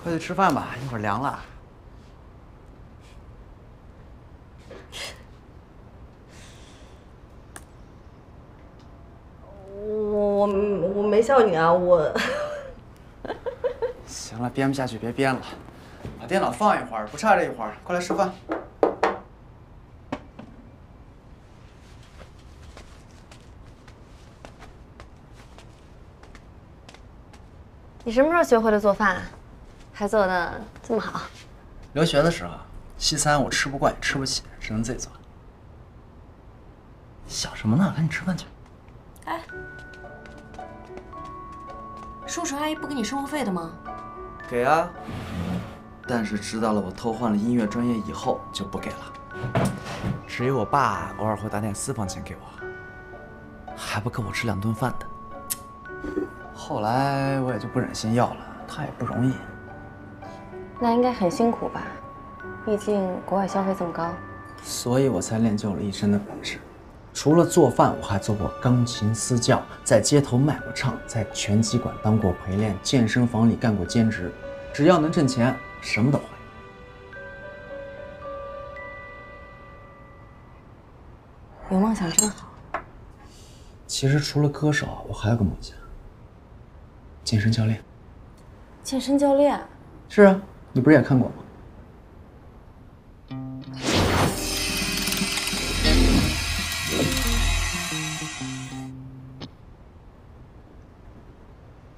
快去吃饭吧，一会儿凉了。我没笑你啊，我。行了，编不下去别编了，把电脑放一会儿，不差这一会儿。快来吃饭。你什么时候学会的做饭啊？ 还做的这么好。留学的时候，西餐我吃不惯也吃不起，只能自己做。想什么呢？赶紧吃饭去。哎，叔叔阿姨不给你生活费的吗？给啊，但是知道了我偷换了音乐专业以后就不给了。只有我爸偶尔会打点私房钱给我，还不够我吃两顿饭的。后来我也就不忍心要了，他也不容易。 那应该很辛苦吧，毕竟国外消费这么高，所以我才练就了一身的本事。除了做饭，我还做过钢琴私教，在街头卖过唱，在拳击馆当过陪练，健身房里干过兼职。只要能挣钱，什么都会。有梦想真好。其实除了歌手，我还有个梦想，健身教练。健身教练？是啊。 你不是也看过吗？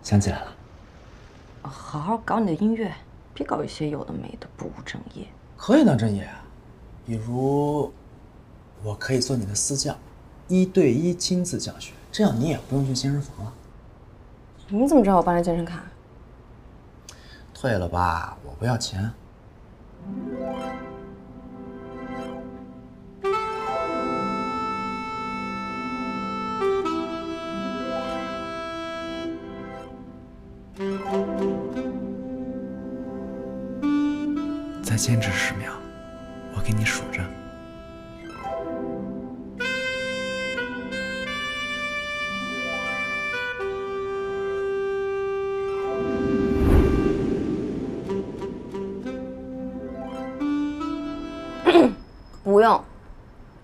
想起来了，好好搞你的音乐，别搞一些有的没的，不务正业。可以当正业啊，比如我可以做你的私教，1对1亲自教学，这样你也不用去健身房了。你怎么知道我办了健身卡？ 退了吧，我不要钱。再坚持10秒，我给你数着。 不用，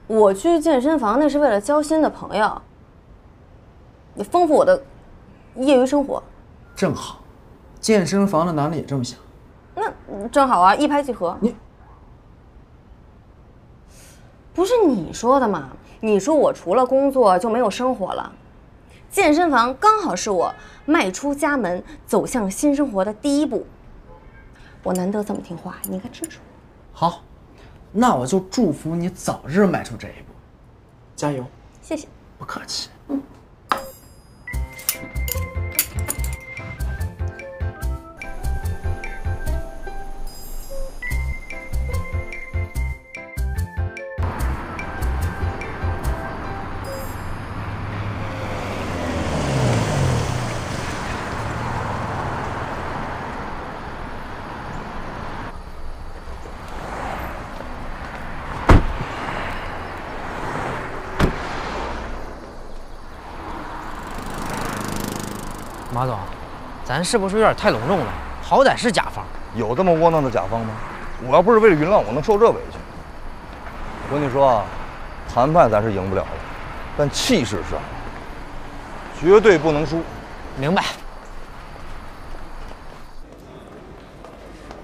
我去健身房那是为了交新的朋友，也丰富我的业余生活。正好，健身房的男的也这么想。那正好啊，一拍即合。你不是你说的吗？你说我除了工作就没有生活了，健身房刚好是我迈出家门走向新生活的第一步。我难得这么听话，你应该支持我。好，那我就祝福你早日迈出这一步，加油！谢谢，不客气。嗯。 马总，咱是不是有点太隆重了？好歹是甲方，有这么窝囊的甲方吗？我要不是为了云浪，我能受这委屈？我跟你说啊，谈判咱是赢不了了，但气势是好，绝对不能输。明白。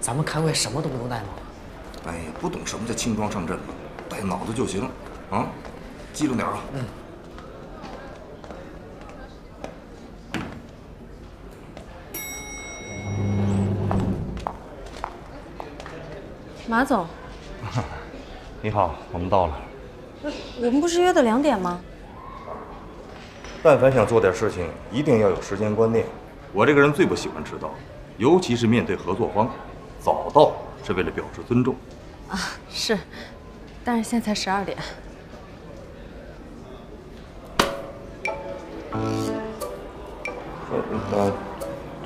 咱们开会什么都不能带吗？哎呀，不懂什么叫轻装上阵了，带脑子就行啊！记住点啊。嗯。 马总，你好，我们到了。我们不是约的2点吗？但凡想做点事情，一定要有时间观念。我这个人最不喜欢迟到，尤其是面对合作方。早到是为了表示尊重。啊，是，但是现在才12点。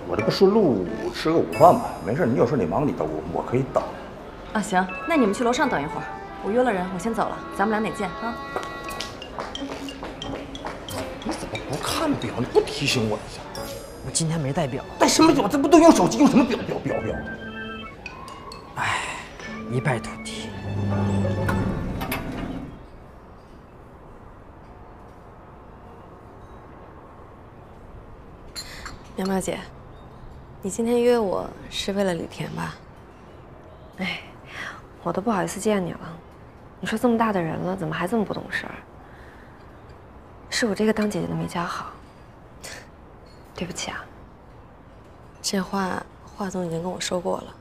我这不顺路吃个午饭吧？没事，你有事你忙你的，我可以等。 啊，行，那你们去楼上等一会儿，我约了人，我先走了，咱们俩哪见啊？你怎么不看表？你不提醒我一下？我今天没带表。带什么表？这不都用手机，用什么表？哎，一败涂地。苗苗姐，你今天约我是为了李田吧？哎。 我都不好意思见你了，你说这么大的人了，怎么还这么不懂事儿？是我这个当姐姐的没教好，对不起啊。这话华总已经跟我说过了，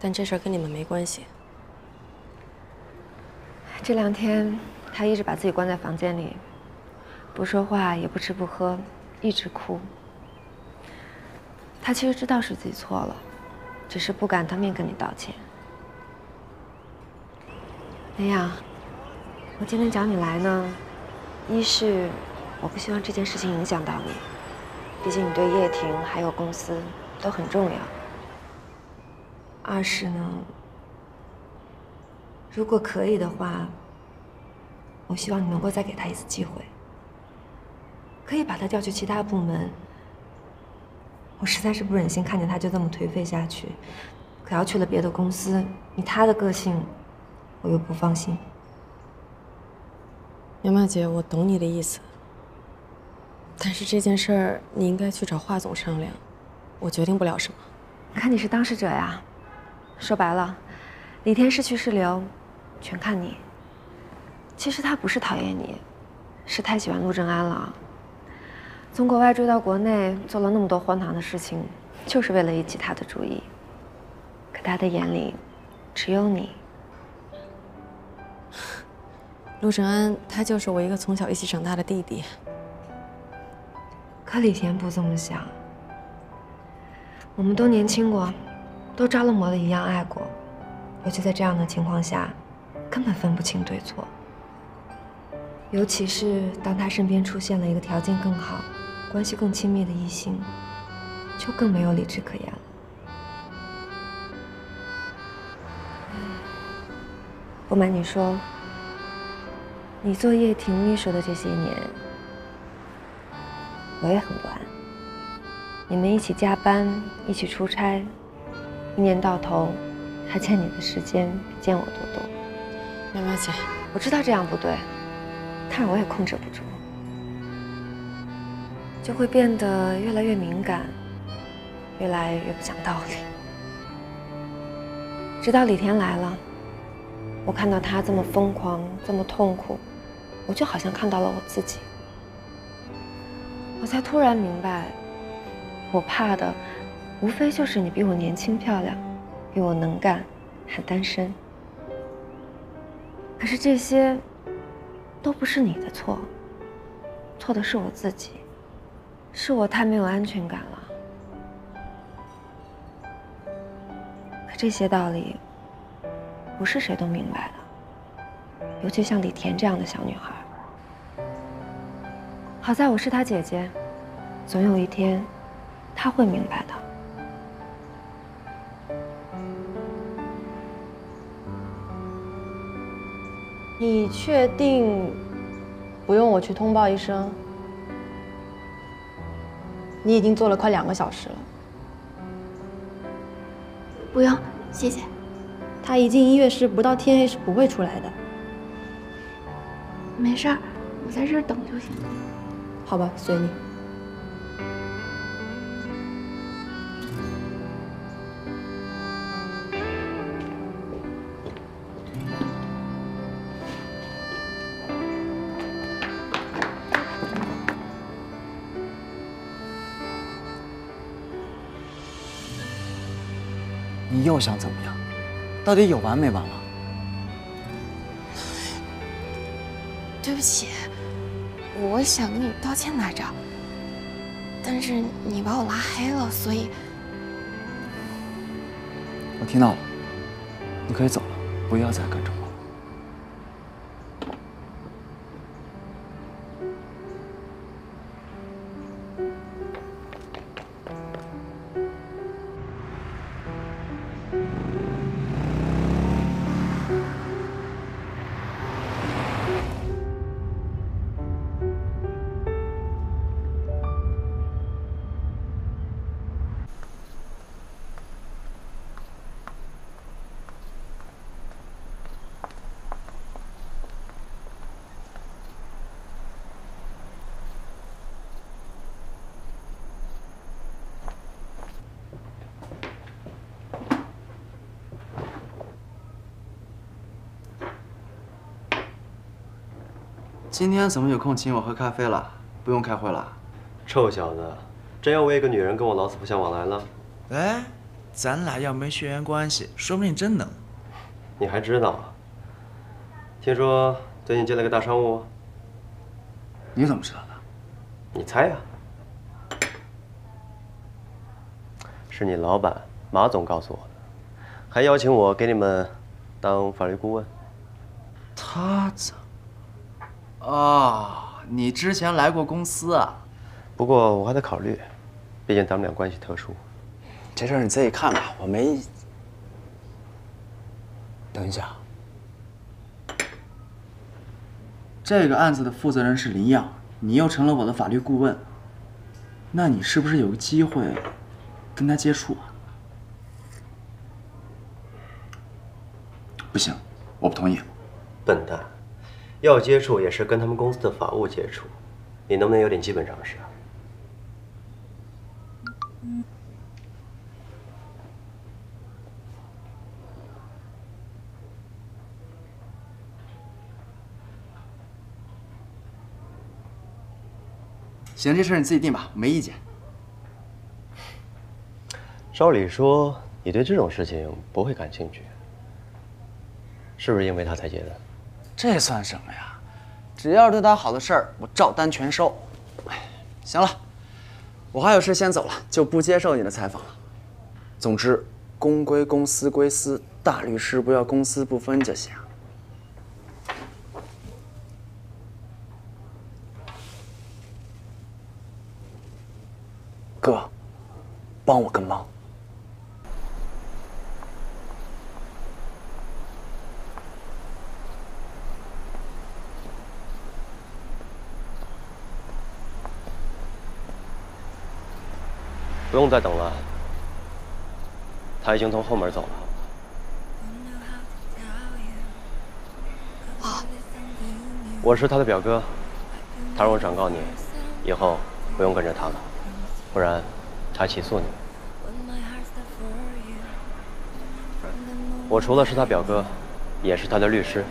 但这事儿跟你们没关系。这2天他一直把自己关在房间里，不说话，也不吃不喝，一直哭。他其实知道是自己错了，只是不敢当面跟你道歉。 哎呀，我今天找你来呢，一是我不希望这件事情影响到你，毕竟你对叶婷还有公司都很重要。二是呢，如果可以的话，我希望你能够再给他一次机会，可以把他调去其他部门。我实在是不忍心看见他就这么颓废下去，可要去了别的公司，以他的个性。 我又不放心，苗苗姐，我懂你的意思。但是这件事儿你应该去找华总商量，我决定不了什么。你看你是当事者呀，说白了，李天是去是留，全看你。其实他不是讨厌你，是太喜欢陆正安了。从国外追到国内，做了那么多荒唐的事情，就是为了引起他的注意。可他的眼里，只有你。 陆正安，他就是我一个从小一起长大的弟弟。可李田不这么想。我们都年轻过，都着了魔了一样爱过，尤其在这样的情况下，根本分不清对错。尤其是当他身边出现了一个条件更好、关系更亲密的异性，就更没有理智可言了。 不瞒你说，你做叶婷秘书的这些年，我也很不安。你们一起加班，一起出差，一年到头还欠你的时间比欠我多多。苗苗姐，我知道这样不对，但是我也控制不住，就会变得越来越敏感，越来越不讲道理。直到李田来了。 我看到他这么疯狂，这么痛苦，我就好像看到了我自己。我才突然明白，我怕的无非就是你比我年轻漂亮，又有能干，还单身。可是这些都不是你的错，错的是我自己，是我太没有安全感了。可这些道理不是谁都明白的，尤其像李田这样的小女孩。好在我是她姐姐，总有一天她会明白的。 你确定不用我去通报一声？你已经坐了快2个小时了。不用，谢谢。他一进音乐室，不到天黑是不会出来的。没事儿，我在这儿等就行。好吧，随你。 你又想怎么样？到底有完没完了？对不起，我想跟你道歉来着，但是你把我拉黑了，所以……我听到了，你可以走了，不要再跟着我。 今天怎么有空请我喝咖啡了？不用开会了？臭小子，真要为一个女人跟我老死不相往来了？哎，咱俩要没血缘关系，说不定真能。你还知道啊？听说最近接了个大商务。你怎么知道的？你猜呀、啊？是你老板马总告诉我的，还邀请我给你们当法律顾问。他怎？ 哦，你之前来过公司啊？不过我还得考虑，毕竟咱们俩关系特殊。这事儿你自己看吧，我没。等一下，这个案子的负责人是林漾，你又成了我的法律顾问，那你是不是有个机会跟他接触啊？不行，我不同意。笨蛋。 要接触也是跟他们公司的法务接触，你能不能有点基本常识啊？行，这事你自己定吧，没意见。照理说，你对这种事情不会感兴趣，是不是因为他才结的？ 这算什么呀？只要是对他好的事儿，我照单全收。哎，行了，我还有事先走了，就不接受你的采访了。总之，公归公，私归私，大律师不要公私不分就行。哥，帮我个忙。 不用再等了，他已经从后门走了。哦，我是他的表哥，他让我转告你，以后不用跟着他了，不然他起诉你。我除了是他表哥，也是他的律师。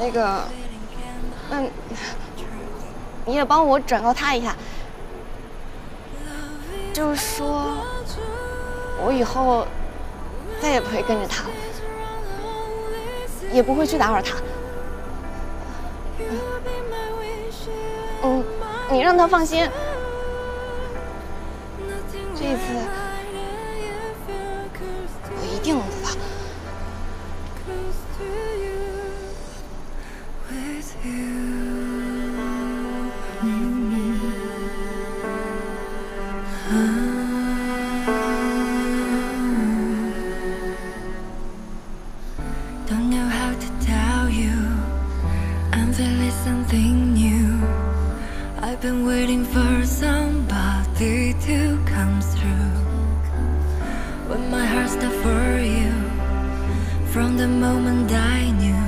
那个，那你也帮我转告他一下，就是说我以后再也不会跟着他了，也不会去打扰他。嗯，你让他放心。这一次我一定能做到。 Don't know how to tell you I'm feeling something new. I've been waiting for somebody to come through. When my heart's not for you, from the moment I knew.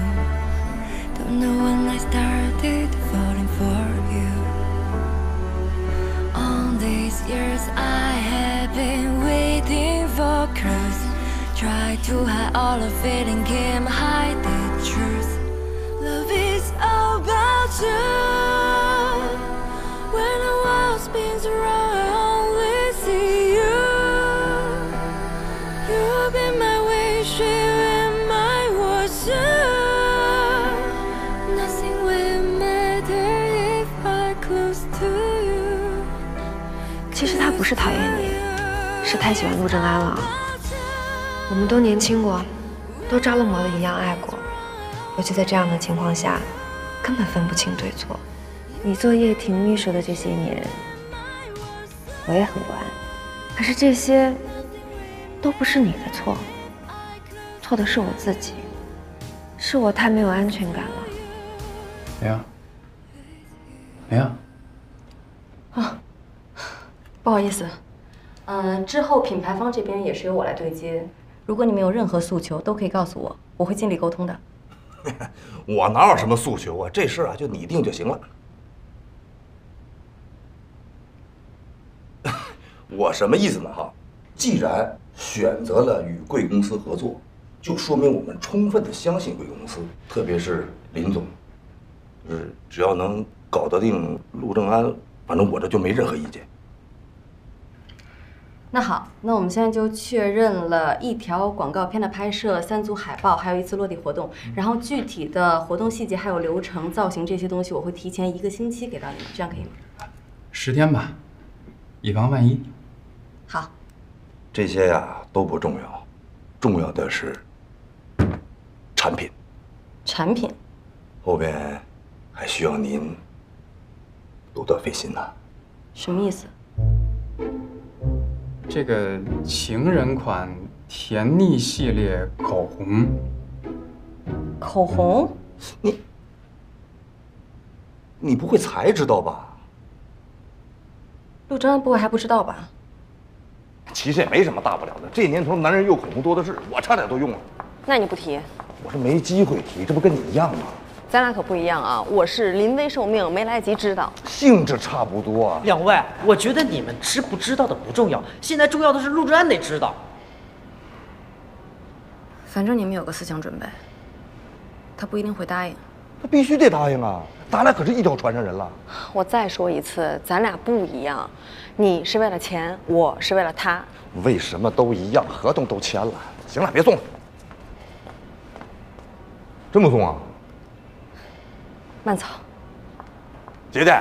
Don't know when I started falling for you. All these years I have been waiting for cruise. Try to hide all of it and can't hide the truth. Love is all about you. When the world spins around, I only see you. You've been my wish, you and my words too. Nothing will matter if I'm close to you. 其实他不是讨厌你，是太喜欢陆正安了。 我们都年轻过，都着了魔的一样爱过，尤其在这样的情况下，根本分不清对错。你做叶婷秘书的这些年，我也很不安，可是这些都不是你的错，错的是我自己，是我太没有安全感了。没有。啊，不好意思，之后品牌方这边也是由我来对接。 如果你们有任何诉求，都可以告诉我，我会尽力沟通的。我哪有什么诉求啊？这事啊，就你定就行了。我什么意思呢？哈，既然选择了与贵公司合作，就说明我们充分的相信贵公司，特别是林总，就是只要能搞得定陆正安，反正我这就没任何意见。 那好，那我们现在就确认了一条广告片的拍摄、3组海报，还有1次落地活动。然后具体的活动细节、还有流程、造型这些东西，我会提前1个星期给到你们，这样可以吗？10天吧，以防万一。好，这些呀都不重要，重要的是产品。产品，后边还需要您多多费心呐。什么意思？ 这个情人款甜腻系列口红，你不会才知道吧？陆正安不会还不知道吧？其实也没什么大不了的，这年头男人用口红多的是，我差点都用了。那你不提？我是没机会提，这不跟你一样吗？咱俩可不一样啊！我是临危受命，没来及知道。性质差不多啊。两位，我觉得你们知不知道的不重要，现在重要的是陆正安得知道。反正你们有个思想准备，他不一定会答应。他必须得答应啊！咱俩可是一条船上人了。我再说一次，咱俩不一样，你是为了钱，我是为了他。为什么都一样？合同都签了。行了，别送了。真不送啊？ 慢走，姐姐，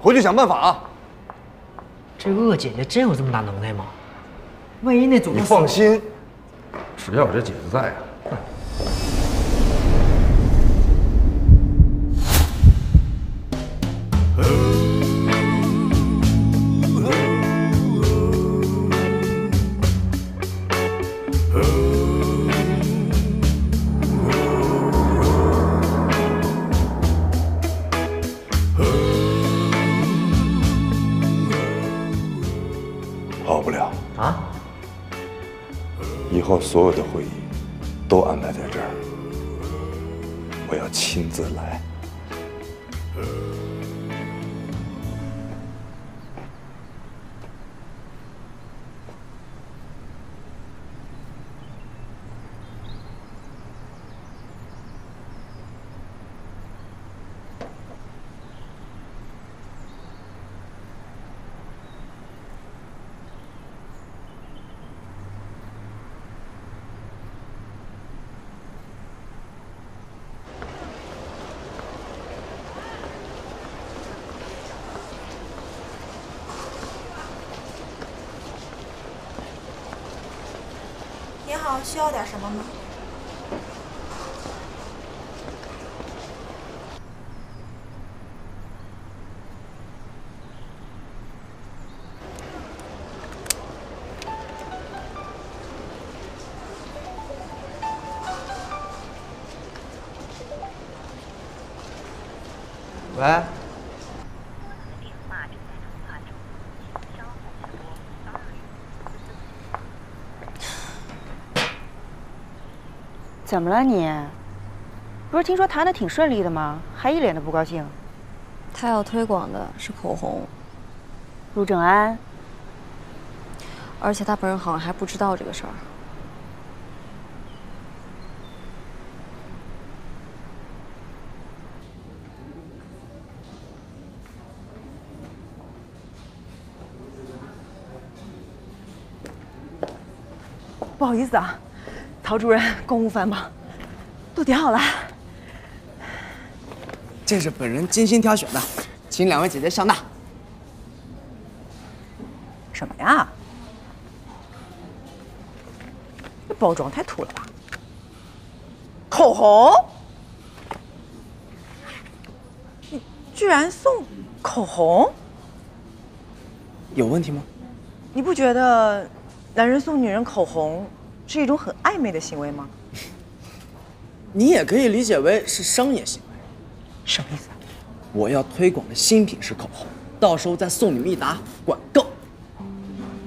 回去想办法啊！这鄂姐姐真有这么大能耐吗？万一那总……你放心，只要我这姐姐在啊。以后所有的会议都安排在这儿，我要亲自来。上需要点什么吗？ 喂。怎么了你？不是听说谈的挺顺利的吗？还一脸的不高兴。他要推广的是口红，陆正安。而且他本人好像还不知道这个事儿。 不好意思啊，陶主任公务繁忙，都点好了。这是本人精心挑选的，请两位姐姐上当。什么呀？这包装太土了吧？口红？你居然送口红？有问题吗？你不觉得？ 男人送女人口红是一种很暧昧的行为吗？你也可以理解为是商业行为。什么意思啊？我要推广的新品是口红，到时候再送你们一打管够。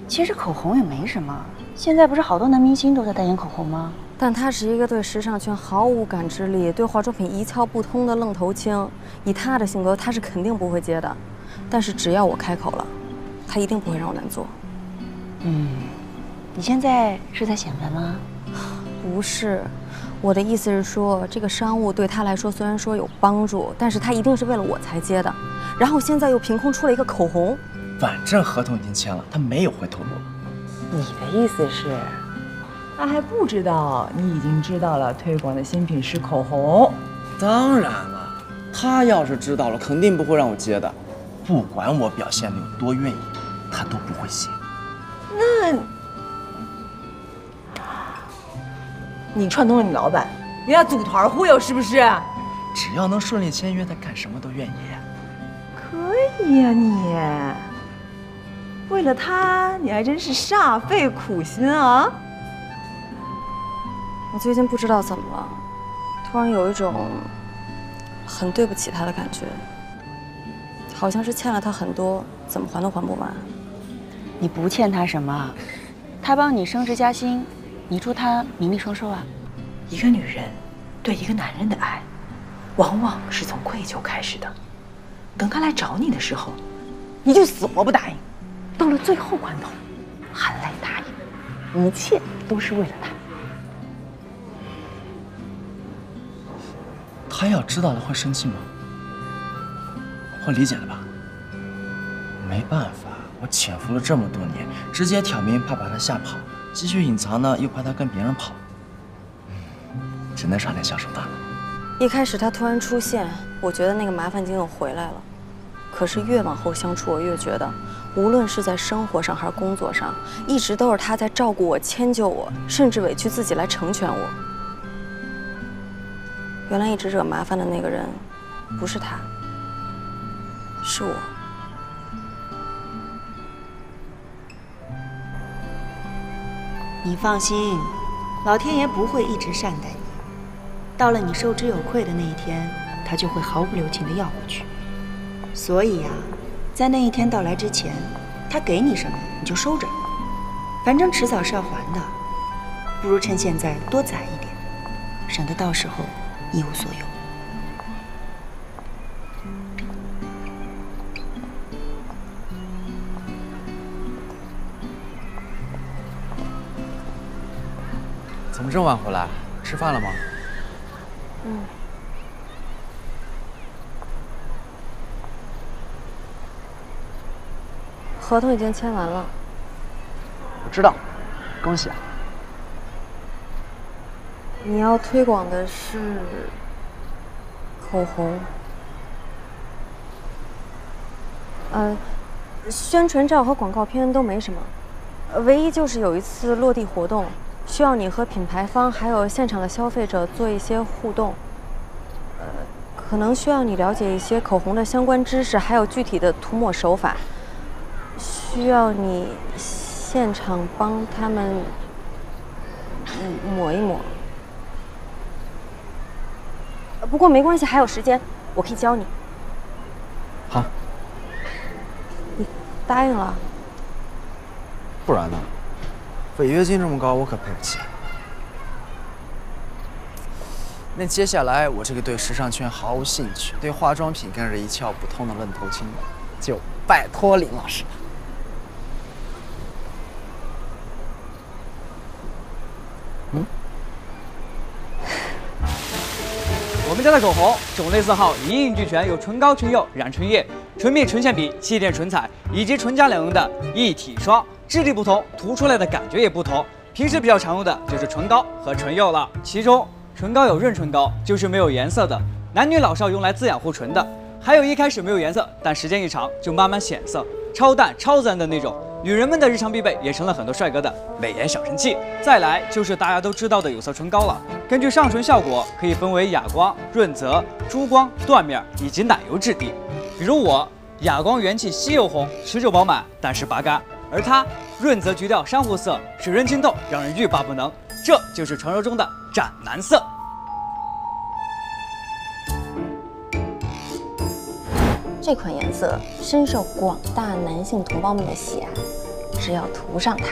其实口红也没什么，现在不是好多男明星都在代言口红吗？但他是一个对时尚圈毫无感知力、对化妆品一窍不通的愣头青。以他的性格，他是肯定不会接的。但是只要我开口了，他一定不会让我难做。嗯。 你现在是在显摆吗？不是，我的意思是说，这个商务对他来说虽然说有帮助，但是他一定是为了我才接的。然后现在又凭空出了一个口红，反正合同已经签了，他没有回头路。你的意思是，他还不知道你已经知道了推广的新品是口红？当然了，他要是知道了，肯定不会让我接的。不管我表现的有多愿意，他都不会接。那。 你串通了你老板，人家组团忽悠是不是？只要能顺利签约，他干什么都愿意。可以呀、啊、你，为了他，你还真是煞费苦心啊！我最近不知道怎么了，突然有一种很对不起他的感觉，好像是欠了他很多，怎么还都还不完。你不欠他什么，他帮你升职加薪。 你祝他名利双收啊！一个女人对一个男人的爱，往往是从愧疚开始的。等他来找你的时候，你就死活不答应。到了最后关头，含泪答应，一切都是为了他。他要知道了会生气吗？会理解的吧？没办法，我潜伏了这么多年，直接挑明怕把他吓跑。 继续隐藏呢，又怕他跟别人跑，只能耍点小手段了。一开始他突然出现，我觉得那个麻烦精又回来了。可是越往后相处，我越觉得，无论是在生活上还是工作上，一直都是他在照顾我、迁就我，甚至委屈自己来成全我。原来一直惹麻烦的那个人，不是他，是我。 你放心，老天爷不会一直善待你。到了你受之有愧的那一天，他就会毫不留情地要回去。所以呀，在那一天到来之前，他给你什么你就收着，反正迟早是要还的。不如趁现在多攒一点，省得到时候一无所有。怎么这么晚回来？吃饭了吗？嗯。合同已经签完了。我知道，恭喜啊！你要推广的是口红。宣传照和广告片都没什么，唯一就是有一次落地活动。需要你和品牌方还有现场的消费者做一些互动，可能需要你了解一些口红的相关知识，还有具体的涂抹手法，需要你现场帮他们抹一抹。不过没关系，还有时间，我可以教你。好，你答应了？不然呢？ 违约金这么高，我可赔不起。那接下来，我这个对时尚圈毫无兴趣，对化妆品更是一窍不通的愣头青了，就拜托林老师了。嗯，我们家的口红种类色号一应俱全，有唇膏、唇釉、染唇液、唇蜜、唇线笔、气垫唇彩以及唇加两用的一体霜。 质地不同，涂出来的感觉也不同。平时比较常用的就是唇膏和唇釉了。其中，唇膏有润唇膏，就是没有颜色的，男女老少用来滋养护唇的；还有一开始没有颜色，但时间一长就慢慢显色，超淡超自然的那种。女人们的日常必备，也成了很多帅哥的美颜小神器。再来就是大家都知道的有色唇膏了。根据上唇效果，可以分为哑光、润泽、珠光、缎面以及奶油质地。比如我哑光元气稀油红，持久饱满，但是拔干。 而它润泽橘调珊瑚色，水润清透，让人欲罢不能。这就是传说中的斩男色。这款颜色深受广大男性同胞们的喜爱，只要涂上它，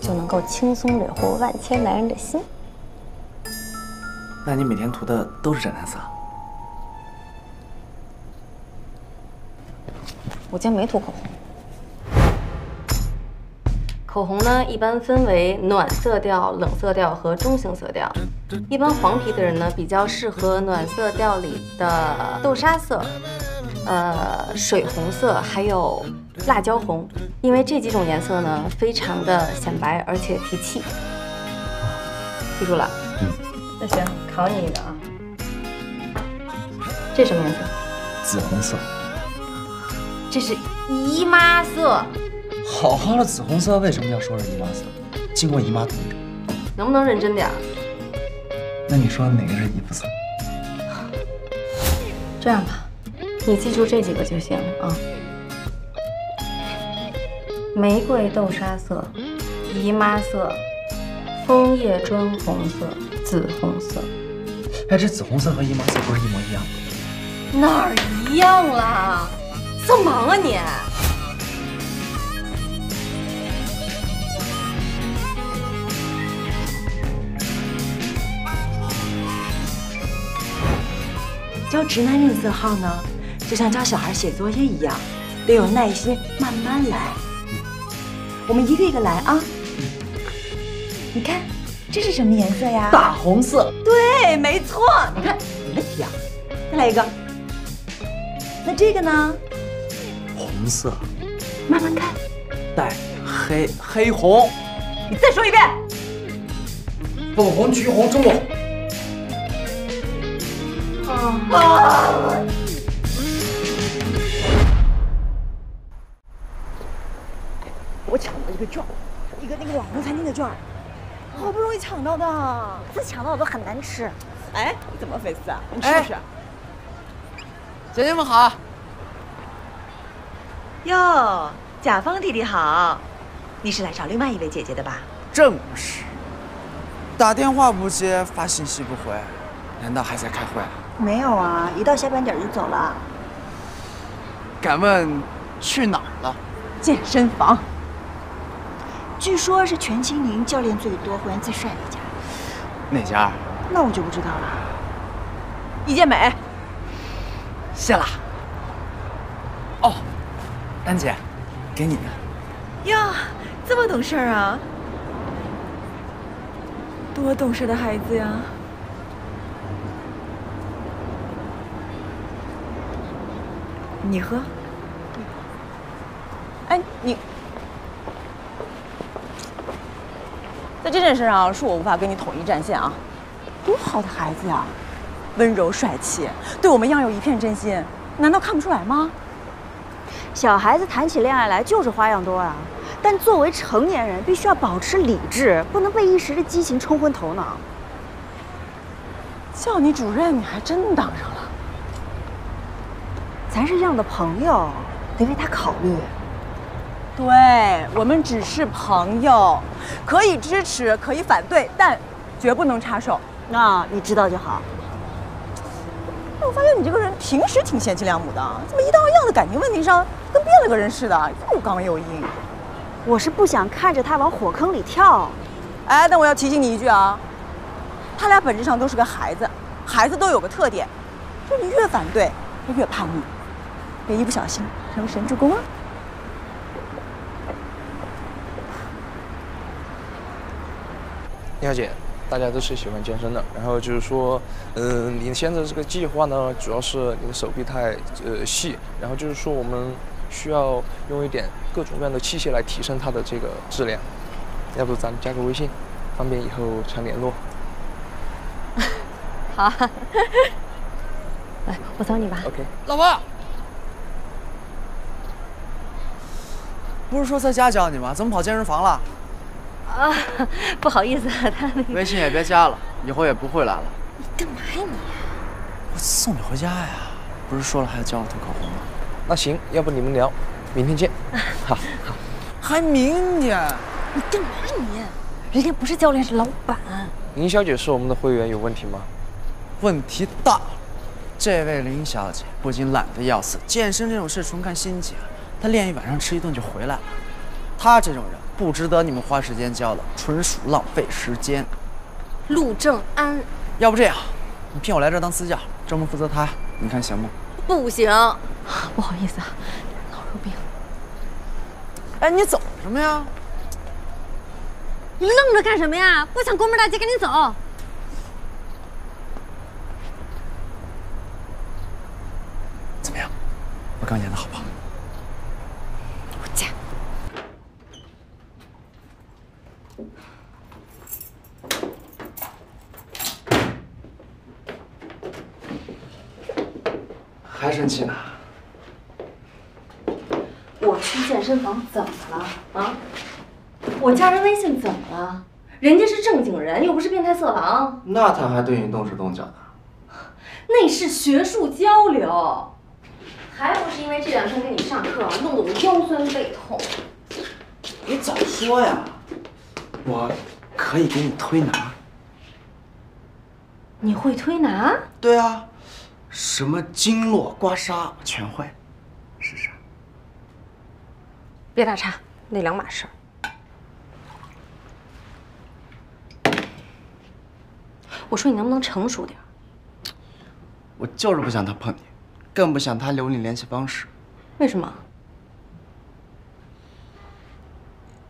就能够轻松俘获万千男人的心。那你每天涂的都是斩男色？我今天没涂口红。 口红呢，一般分为暖色调、冷色调和中性色调。一般黄皮的人呢，比较适合暖色调里的豆沙色、水红色，还有辣椒红，因为这几种颜色呢，非常的显白，而且提气。记住了？嗯。那行，考你一个啊。这什么颜色？紫红色。这是姨妈色。 好好的紫红色为什么要说是姨妈色？经过姨妈同意，能不能认真点？那你说哪个是姨父色？这样吧，你记住这几个就行啊。玫瑰豆沙色、姨妈色、枫叶砖红色、紫红色。哎，这紫红色和姨妈色不是一模一样吗？哪儿一样啦？色盲啊你！ 教直男认色号呢，就像教小孩写作业一样，得有耐心，慢慢来。我们一个一个来啊。你看，这是什么颜色呀？大红色。对，没错。你看，没问题啊。再来一个。那这个呢？红色。慢慢看。带黑红。你再说一遍。粉红、橘红、中国红。 啊！我抢到一个券，一个那个网红餐厅的券，好不容易抢到的。这抢到的都很难吃。哎，你怎么回事啊？你吃不吃？姐姐们好。哟，甲方弟弟好，你是来找另外一位姐姐的吧？正是。打电话不接，发信息不回，难道还在开会？ 没有啊，一到下班点就走了。敢问去哪儿了？健身房。据说是全青宁教练最多、会员最帅的一家。哪家？那我就不知道了。易健美。谢啦。哦，丹姐，给你的。哟，这么懂事儿啊！多懂事的孩子呀！ 你喝。哎，你，在这件事上是我无法跟你统一战线啊！多好的孩子呀，温柔帅气，对我们样有一片真心，难道看不出来吗？小孩子谈起恋爱来就是花样多啊！但作为成年人，必须要保持理智，不能被一时的激情冲昏头脑。叫你主任，你还真当上了。咱是样的朋友，得为他考虑。对，我们只是朋友，可以支持，可以反对，但绝不能插手。那你知道就好。 我发现你这个人平时挺贤妻良母的，怎么一到样的感情问题上跟变了个人似的，又刚又硬。我是不想看着他往火坑里跳。哎，但我要提醒你一句啊，他俩本质上都是个孩子，孩子都有个特点，就是你越反对，他越叛逆，别一不小心成神助攻啊。你好，姐。 大家都是喜欢健身的，然后就是说，你现在这个计划呢，主要是你的手臂太细，然后就是说我们需要用一点各种各样的器械来提升它的这个质量，要不咱加个微信，方便以后常联络。好、啊，来，我找你吧。OK。老婆，不是说在家教你吗？怎么跑健身房了？ 啊，不好意思，他那个微信也别加了，以后也不会来了。你干嘛呀你？我送你回家呀，不是说了还要教我涂口红吗？那行，要不你们聊，明天见。好，好，还明天？你干嘛你？人家不是教练，是老板。林小姐是我们的会员，有问题吗？问题大。这位林小姐不仅懒得要死，健身这种事纯看心情，她练一晚上吃一顿就回来了。她这种人。 不值得你们花时间教的，纯属浪费时间。陆正安，要不这样，你聘我来这儿当私教，专门负责他，你看行吗？不行，不好意思啊，脑有病。哎，你走什么呀？你愣着干什么呀？不想关门大吉，赶紧走。怎么样？我刚演的好不好？ 还生气呢？我去健身房怎么了啊？我加人微信怎么了？人家是正经人，又不是变态色狼。那他还对你动手动脚的？那是学术交流，还不是因为这两天跟你上课弄得我腰酸背痛。你早说呀！我可以给你推拿。你会推拿？对啊。 什么经络、刮痧全会，试试。别打岔，那两码事儿。我说你能不能成熟点？我就是不想他碰你，更不想他留你联系方式。为什么？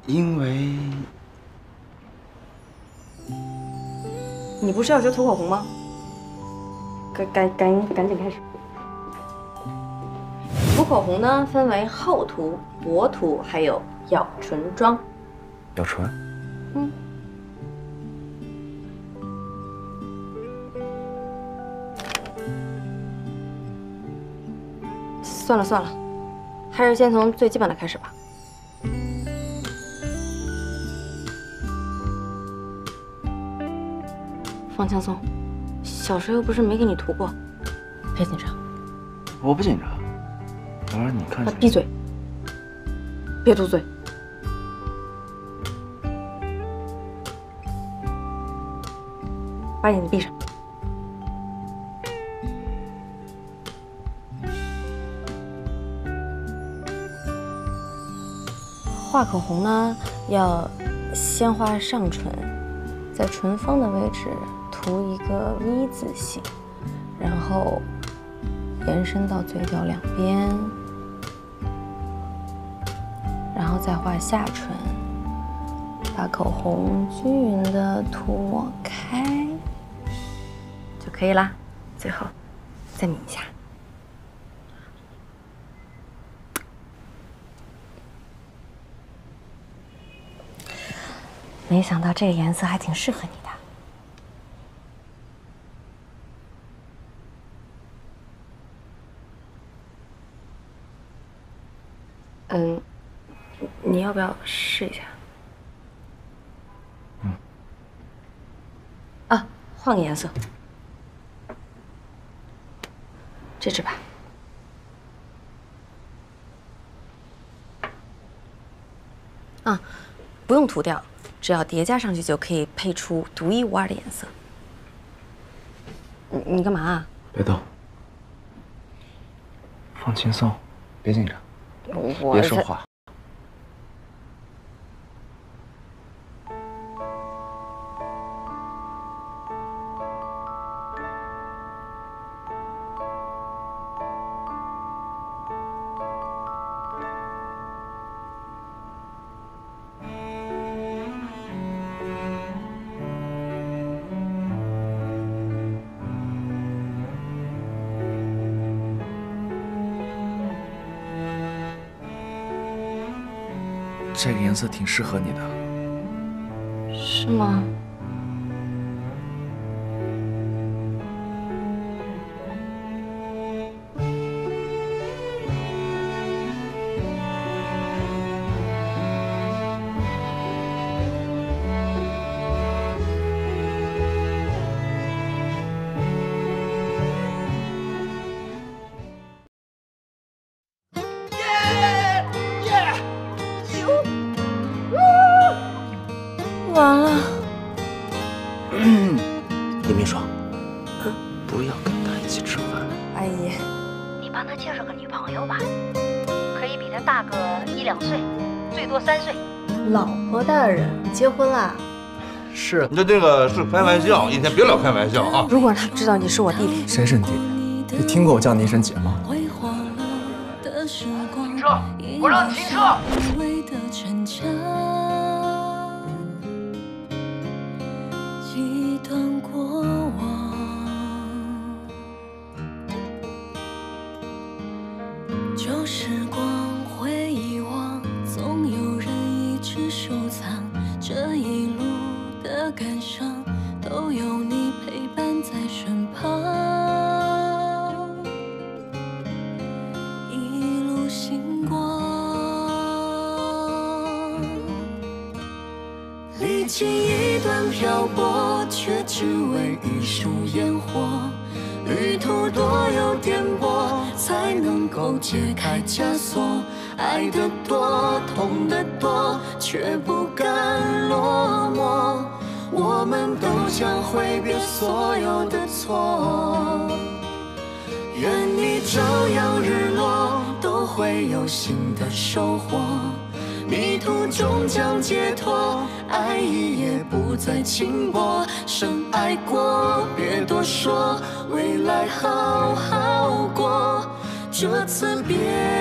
因为……你不是要学涂口红吗？ 赶紧开始。涂口红呢，分为厚涂、薄涂，还有咬唇妆。咬唇？嗯。算了算了，还是先从最基本的开始吧。放轻松。 小时候又不是没给你涂过，别紧张。我不紧张，我让你看。闭嘴！别嘟嘴。把眼睛闭上。画口红呢，要先画上唇，在唇峰的位置。 涂一个 V 字形，然后延伸到嘴角两边，然后再画下唇，把口红均匀的涂抹开就可以啦。最后再抿一下。没想到这个颜色还挺适合你的。你要不要试一下？嗯。啊，换个颜色，这只吧。 啊，不用涂掉，只要叠加上去就可以配出独一无二的颜色。你干嘛啊？别动，放轻松，别紧张，别说话。这个颜色挺适合你的，是吗？结婚啦？是，你这个是开玩笑，以前别老开玩笑啊！如果他知道你是我弟弟，谁是你弟弟？你听过我叫你一声姐吗？停车！我让你停车！旧时光会遗忘，总有人一直收藏。 这一路的感伤，都有你陪伴在身旁，一路星光。历经一段漂泊，却只为一束烟火。旅途多有颠簸，才能够解开枷锁。 爱得多，痛得多，却不甘落寞。我们都将挥别所有的错。愿你朝阳日落，都会有新的收获。迷途终将解脱，爱意也不再轻薄。深爱过，别多说，未来好好过，这次别。